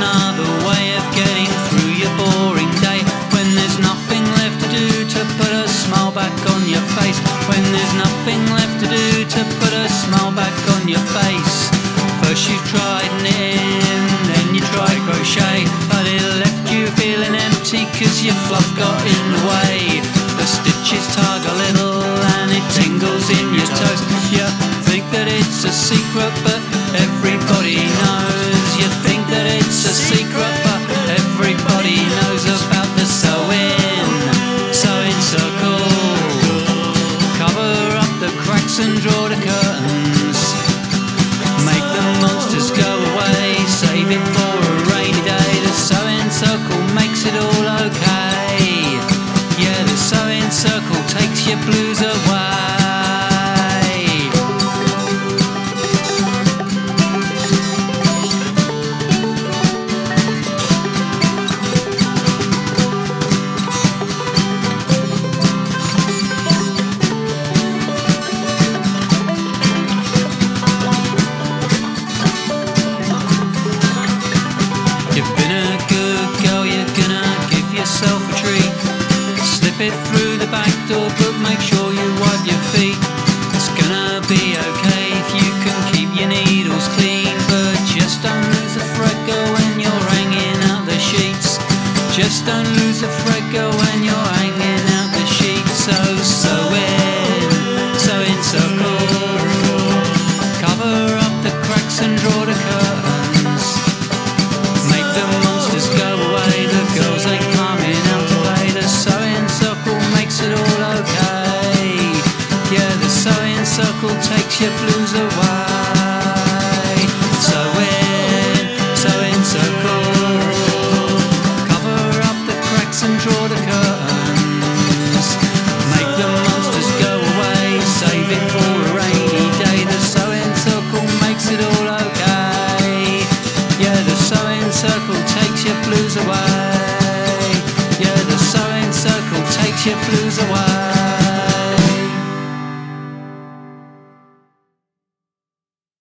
another way of getting through your boring day. When there's nothing left to do to put a smile back on your face. When there's nothing left to do to put a smile back on your face. First you tried knitting, then you tried crochet, but it left you feeling empty cause your fluff got in the way. The stitches tug a little and it tingles in your toes. You think that it's a secret but everybody knows. You think that it's a secret but everybody knows about the sewing circle. Cover up the cracks and draw the curtains. Make the monsters go away, save it for a rainy day. The sewing circle makes it all okay. Yeah, the sewing circle takes your blues away. Slip it through the back door, but make sure you wipe your feet. It's gonna be okay if you can keep your needles clean, but just don't lose a thread girl when you're hanging out the sheets. Just don't lose a thread girl when you're hanging out the sheets. So sewing circle. Cover up the cracks and draw the curtains. Make the monsters go away, the girls ain't coming out today. The sewing circle makes it all okay. Yeah, the sewing circle takes your blues away. Sewing circle. Cover up the cracks and draw the curtains. Make the monsters go away, save it for a rainy day. The sewing circle makes it all okay. Yeah, the sewing circle takes your blues away. Yeah, the sewing circle takes your blues away.